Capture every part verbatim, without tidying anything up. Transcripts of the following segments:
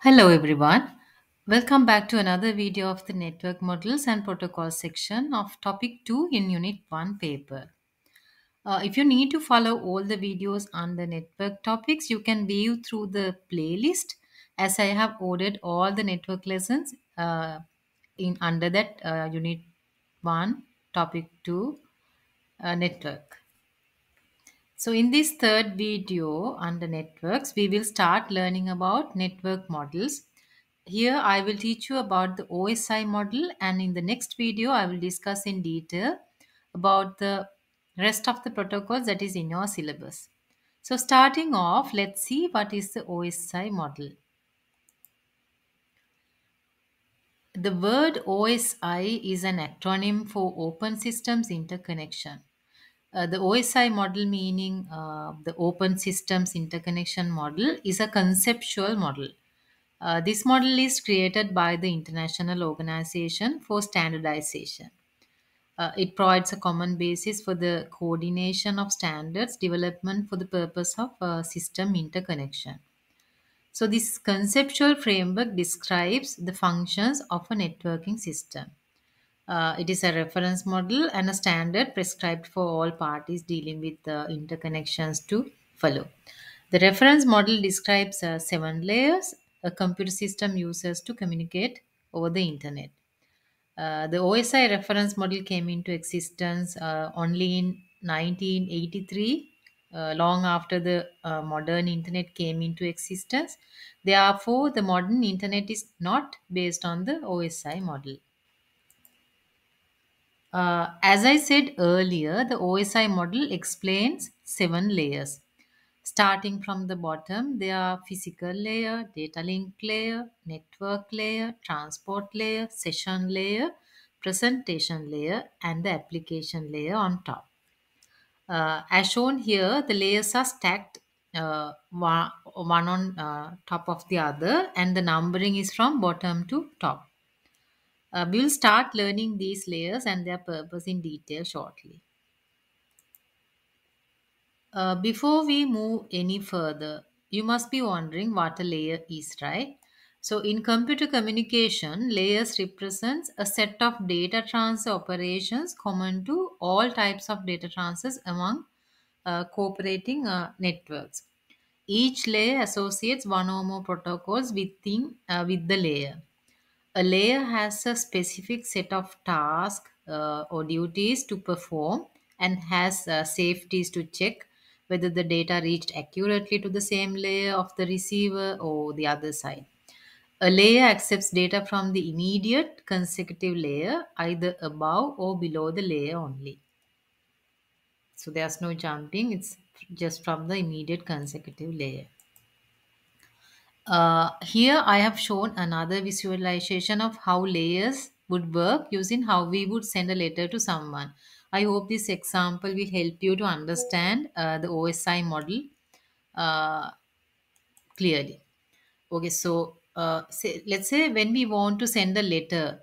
Hello everyone. Welcome back to another video of the Network Models and Protocols section of Topic two in Unit one paper. Uh, if you need to follow all the videos on the network topics, you can view through the playlist as I have ordered all the network lessons uh, in under that uh, Unit one, Topic two, uh, Network. So in this third video under networks, we will start learning about network models. Here I will teach you about the O S I model, and in the next video I will discuss in detail about the rest of the protocols that is in your syllabus. So starting off, let's see what is the O S I model. The word O S I is an acronym for Open Systems Interconnection. Uh, the O S I model, meaning uh, the Open Systems Interconnection model, is a conceptual model. Uh, this model is created by the International Organization for Standardization. Uh, it provides a common basis for the coordination of standards development for the purpose of uh, system interconnection. So this conceptual framework describes the functions of a networking system. Uh, it is a reference model and a standard prescribed for all parties dealing with the interconnections to follow. The reference model describes uh, seven layers a computer system uses to communicate over the internet. Uh, the O S I reference model came into existence uh, only in nineteen eighty-three, uh, long after the uh, modern internet came into existence. Therefore, the modern internet is not based on the O S I model. Uh, as I said earlier, the O S I model explains seven layers. Starting from the bottom, there are physical layer, data link layer, network layer, transport layer, session layer, presentation layer, and the application layer on top. Uh, as shown here, the layers are stacked uh, one, one on uh, top of the other, and the numbering is from bottom to top. Uh, we will start learning these layers and their purpose in detail shortly. Uh, before we move any further, you must be wondering what a layer is, right? So in computer communication, layers represents a set of data transfer operations common to all types of data transfers among uh, cooperating uh, networks. Each layer associates one or more protocols within uh, with the layer. A layer has a specific set of tasks uh, or duties to perform and has uh, safeties to check whether the data reached accurately to the same layer of the receiver or the other side. A layer accepts data from the immediate consecutive layer, either above or below the layer only. So there's no jumping, it's just from the immediate consecutive layer. Uh, here I have shown another visualization of how layers would work using how we would send a letter to someone. I hope this example will help you to understand uh, the O S I model uh, clearly. Okay, so uh, say, let's say when we want to send a letter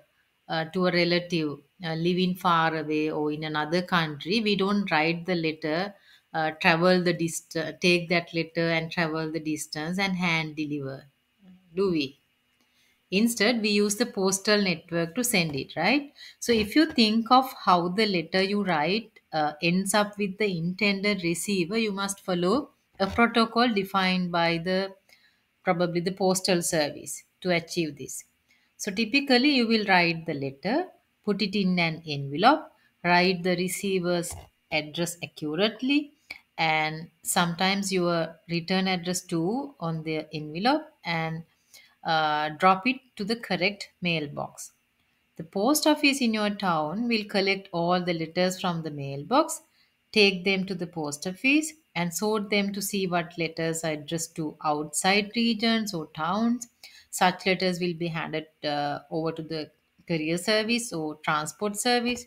uh, to a relative uh, living far away or in another country, we don't write the letter. Uh, travel the dist take that letter and travel the distance and hand deliver, do we? Instead, we use the postal network to send it, right? So if you think of how the letter you write uh, ends up with the intended receiver, you must follow a protocol defined by the probably the postal service to achieve this. So typically you will write the letter, put it in an envelope, write the receiver's address accurately, and sometimes your return address too on the envelope, and uh, drop it to the correct mailbox. The post office in your town will collect all the letters from the mailbox, take them to the post office and sort them to see what letters are addressed to outside regions or towns. Such letters will be handed uh, over to the courier service or transport service.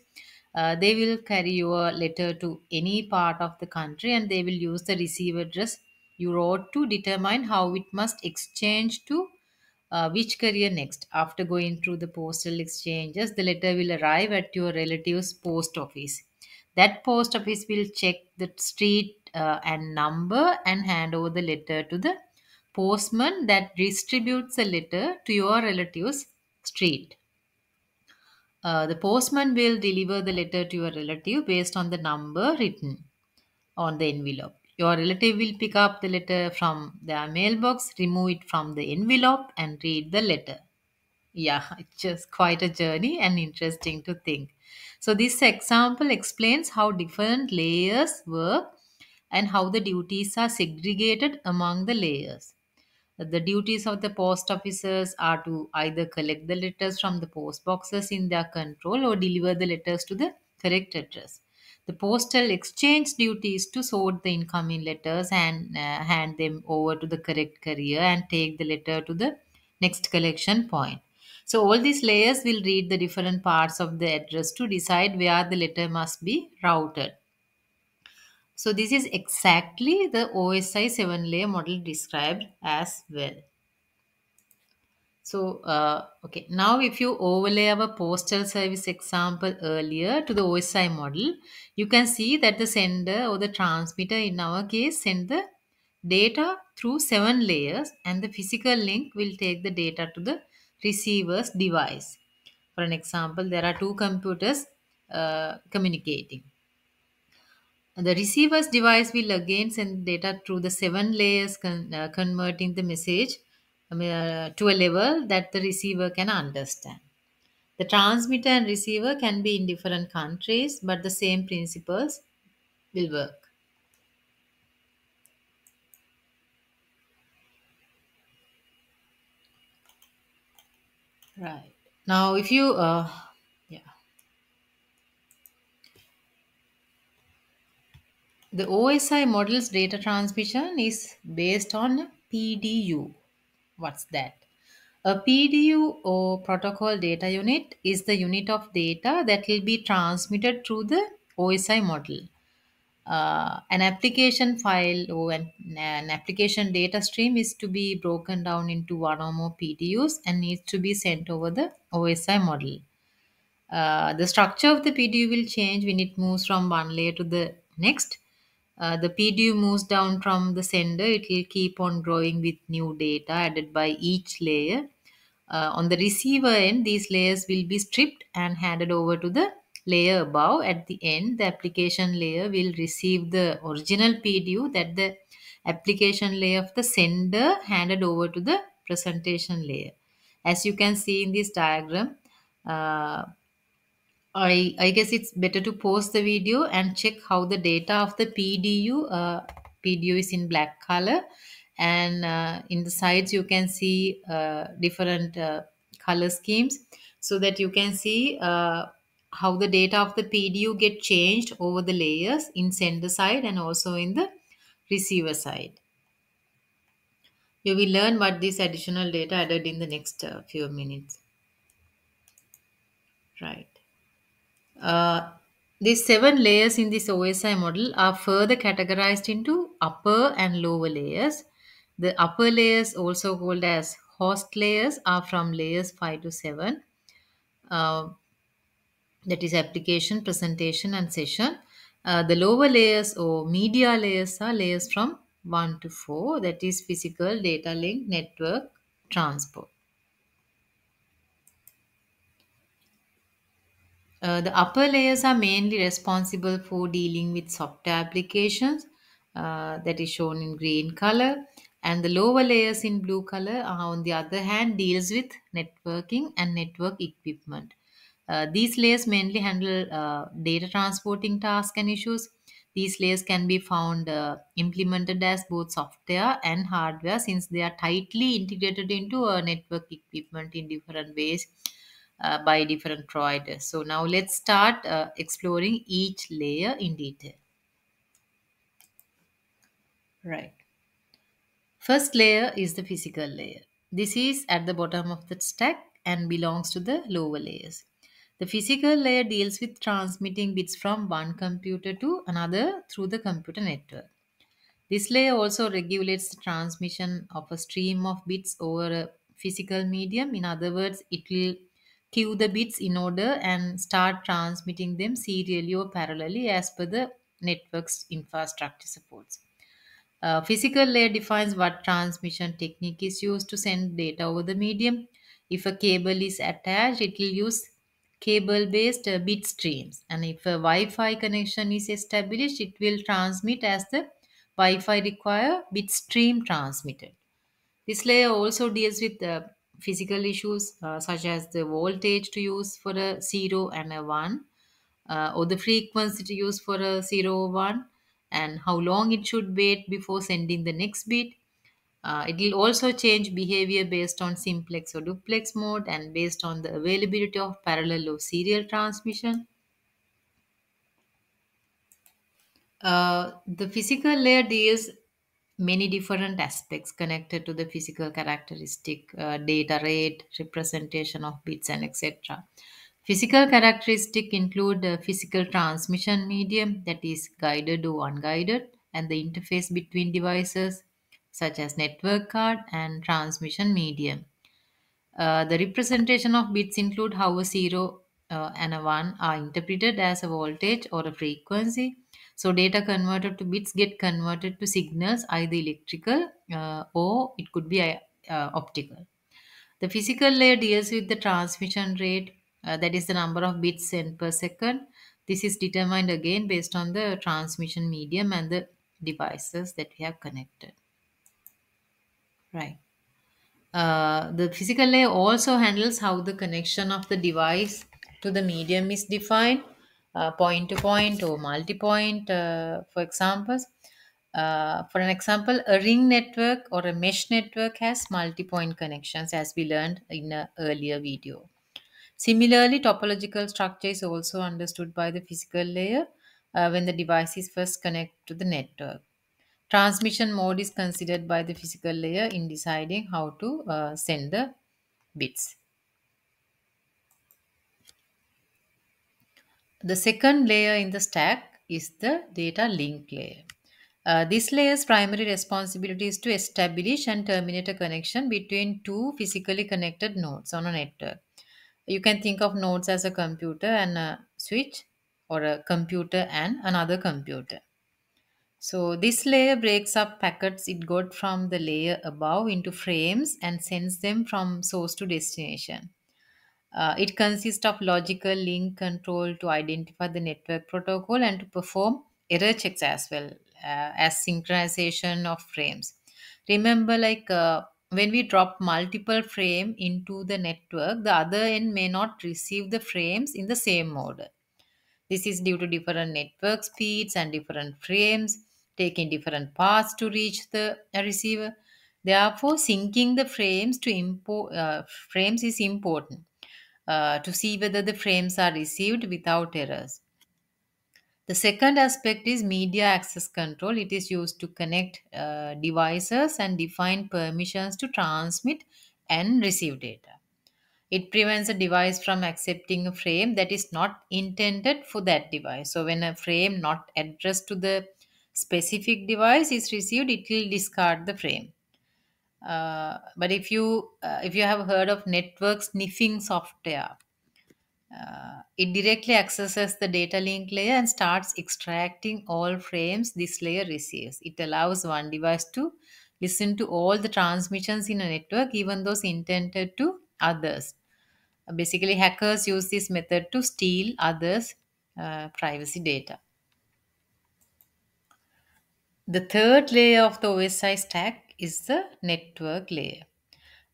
Uh, they will carry your letter to any part of the country, and they will use the receiver address you wrote to determine how it must exchange to uh, which courier next. After going through the postal exchanges, the letter will arrive at your relative's post office. That post office will check the street uh, and number and hand over the letter to the postman that distributes a letter to your relative's street. Uh, the postman will deliver the letter to your relative based on the number written on the envelope. Your relative will pick up the letter from their mailbox, remove it from the envelope, and read the letter. Yeah, it's just quite a journey and interesting to think. So this example explains how different layers work and how the duties are segregated among the layers. The duties of the post officers are to either collect the letters from the post boxes in their control or deliver the letters to the correct address. The postal exchange duty is to sort the incoming letters and uh, hand them over to the correct courier and take the letter to the next collection point. So all these layers will read the different parts of the address to decide where the letter must be routed. So this is exactly the O S I seven layer model described as well. So, uh, okay, now if you overlay our postal service example earlier to the O S I model, you can see that the sender or the transmitter in our case send the data through seven layers and the physical link will take the data to the receiver's device. For an example, there are two computers uh, communicating. The receiver's device will again send data through the seven layers, con uh, converting the message uh, to a level that the receiver can understand. The transmitter and receiver can be in different countries, but the same principles will work. Right. Now, if you... Uh, The O S I model's data transmission is based on P D U. What's that? A P D U or protocol data unit is the unit of data that will be transmitted through the O S I model. Uh, an application file or an, an application data stream is to be broken down into one or more P D Us and needs to be sent over the O S I model. Uh, the structure of the P D U will change when it moves from one layer to the next. Uh, the P D U moves down from the sender. It will keep on growing with new data added by each layer. Uh, on the receiver end, these layers will be stripped and handed over to the layer above. At the end, the application layer will receive the original P D U that the application layer of the sender handed over to the presentation layer. As you can see in this diagram, uh, I, I guess it's better to pause the video and check how the data of the P D U, uh, P D U is in black color, and uh, in the sides you can see uh, different uh, color schemes so that you can see uh, how the data of the P D U get changed over the layers in sender side and also in the receiver side. You will learn what this additional data added in the next uh, few minutes. Right. Uh, these seven layers in this O S I model are further categorized into upper and lower layers. The upper layers, also called as host layers, are from layers five to seven. Uh, that is application, presentation and session. Uh, the lower layers or media layers are layers from one to four. That is physical, data link, network, transport. Uh, the upper layers are mainly responsible for dealing with software applications, uh, that is shown in green color, and the lower layers in blue color are, on the other hand, deals with networking and network equipment. Uh, these layers mainly handle uh, data transporting tasks and issues. These layers can be found uh, implemented as both software and hardware, since they are tightly integrated into a network equipment in different ways. Uh, by different providers. So now let's start uh, exploring each layer in detail. Right. First layer is the physical layer. This is at the bottom of the stack and belongs to the lower layers. The physical layer deals with transmitting bits from one computer to another through the computer network. This layer also regulates the transmission of a stream of bits over a physical medium. In other words, it will queue the bits in order and start transmitting them serially or parallelly as per the network's infrastructure supports. Uh, physical layer defines what transmission technique is used to send data over the medium. If a cable is attached, it will use cable-based uh, bit streams. And if a Wi-Fi connection is established, it will transmit as the Wi-Fi require bit stream transmitted. This layer also deals with uh, physical issues uh, such as the voltage to use for a zero and a one, uh, or the frequency to use for a zero one, and how long it should wait before sending the next bit. Uh, it will also change behavior based on simplex or duplex mode and based on the availability of parallel or serial transmission. Uh, the physical layer deals many different aspects connected to the physical characteristic, uh, data rate, representation of bits, and et cetera. Physical characteristics include the physical transmission medium, that is guided or unguided, and the interface between devices such as network card and transmission medium. Uh, the representation of bits include how a zero uh, and a one are interpreted as a voltage or a frequency. So data converted to bits get converted to signals, either electrical uh, or it could be uh, optical. The physical layer deals with the transmission rate, uh, that is the number of bits sent per second. This is determined again based on the transmission medium and the devices that we have connected. Right. Uh, the physical layer also handles how the connection of the device to the medium is defined. Uh, point to point or multi-point, uh, for examples. Uh, for an example, a ring network or a mesh network has multi-point connections, as we learned in an earlier video. Similarly, topological structure is also understood by the physical layer uh, when the device is first connected to the network. Transmission mode is considered by the physical layer in deciding how to uh, send the bits. The second layer in the stack is the data link layer. Uh, this layer's primary responsibility is to establish and terminate a connection between two physically connected nodes on a network. You can think of nodes as a computer and a switch, or a computer and another computer. So this layer breaks up packets it got from the layer above into frames and sends them from source to destination. Uh, it consists of logical link control to identify the network protocol and to perform error checks as well uh, as synchronization of frames. Remember, like uh, when we drop multiple frames into the network, the other end may not receive the frames in the same order. This is due to different network speeds and different frames taking different paths to reach the receiver. Therefore, syncing the frames to import uh, frames is important. Uh, to see whether the frames are received without errors. The second aspect is media access control. It is used to connect uh, devices and define permissions to transmit and receive data. It prevents a device from accepting a frame that is not intended for that device. So when a frame not addressed to the specific device is received, it will discard the frame. Uh, but if you uh, if you have heard of network sniffing software, uh, it directly accesses the data link layer and starts extracting all frames this layer receives. It allows one device to listen to all the transmissions in a network, even those intended to others. Basically, hackers use this method to steal others' uh, privacy data. The third layer of the O S I stack is the network layer.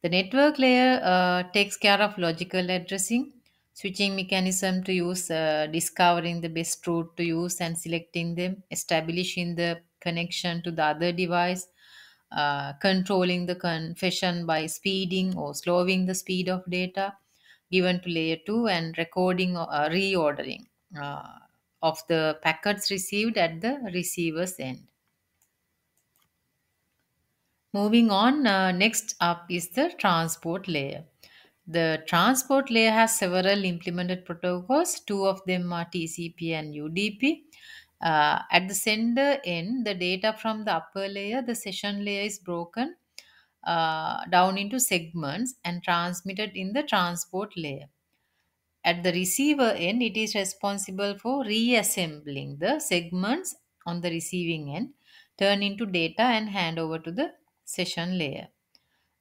The network layer uh, takes care of logical addressing, switching mechanism to use, uh, discovering the best route to use and selecting them, establishing the connection to the other device, uh, controlling the confession by speeding or slowing the speed of data given to layer two, and recording or uh, reordering uh, of the packets received at the receiver's end. Moving on, uh, next up is the transport layer. The transport layer has several implemented protocols. Two of them are T C P and U D P. Uh, at the sender end, the data from the upper layer, the session layer, is broken uh, down into segments and transmitted in the transport layer. At the receiver end, it is responsible for reassembling the segments on the receiving end, turn into data and hand over to the session layer.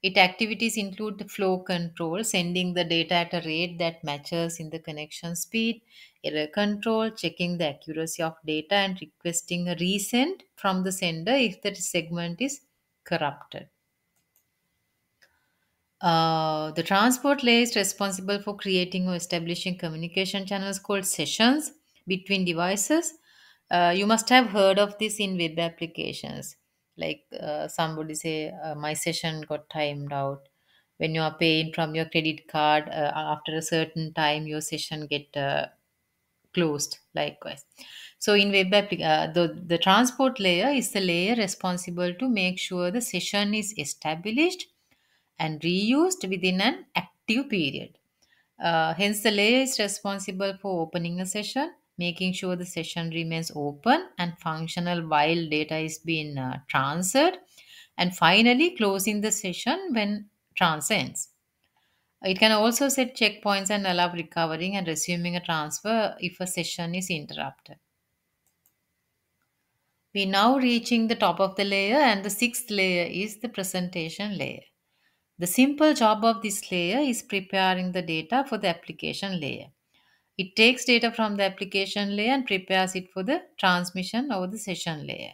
Its activities include the flow control, sending the data at a rate that matches in the connection speed, error control, checking the accuracy of data, and requesting a resend from the sender if the segment is corrupted. Uh, the transport layer is responsible for creating or establishing communication channels called sessions between devices. Uh, you must have heard of this in web applications. Like uh, somebody say uh, my session got timed out. When you are paying from your credit card, uh, after a certain time your session get uh, closed, likewise. So in web app, uh, the, the transport layer is the layer responsible to make sure the session is established and reused within an active period. Uh, hence the layer is responsible for opening a session, making sure the session remains open and functional while data is being uh, transferred, and finally closing the session when transfer ends. It can also set checkpoints and allow recovering and resuming a transfer if a session is interrupted. We now reaching the top of the layer, and the sixth layer is the presentation layer. The simple job of this layer is preparing the data for the application layer. It takes data from the application layer and prepares it for the transmission over the session layer.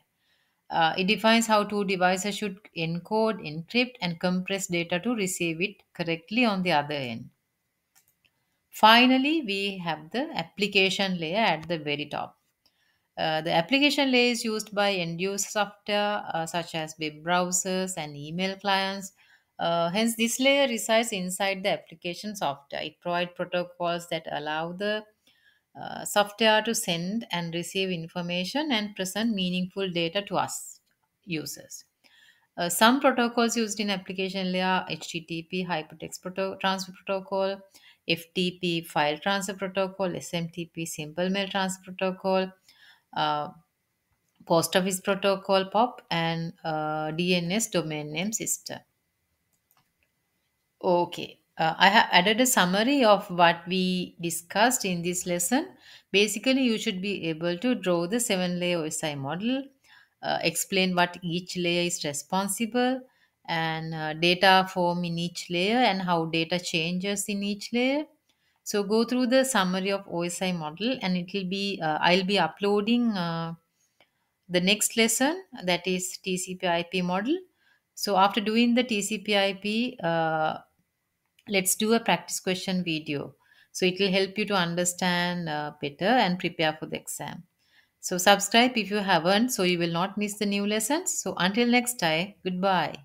Uh, it defines how two devices should encode, encrypt, and compress data to receive it correctly on the other end. Finally, we have the application layer at the very top. Uh, the application layer is used by end-user software uh, such as web browsers and email clients. Uh, hence, this layer resides inside the application software. It provides protocols that allow the uh, software to send and receive information and present meaningful data to us users. Uh, some protocols used in application layer are H T T P Hypertext proto Transfer Protocol, F T P File Transfer Protocol, S M T P Simple Mail Transfer Protocol, uh, Post Office Protocol, POP, and uh, D N S Domain Name System. Okay, uh, I have added a summary of what we discussed in this lesson. Basically, you should be able to draw the seven-layer O S I model, uh, explain what each layer is responsible, and uh, data form in each layer and how data changes in each layer. So go through the summary of O S I model, and it will be uh, I'll be uploading uh, the next lesson, that is T C P I P model. So after doing the T C P I P, uh, let's do a practice question video. So it will help you to understand uh, better and prepare for the exam. So subscribe if you haven't, so you will not miss the new lessons. So until next time, goodbye.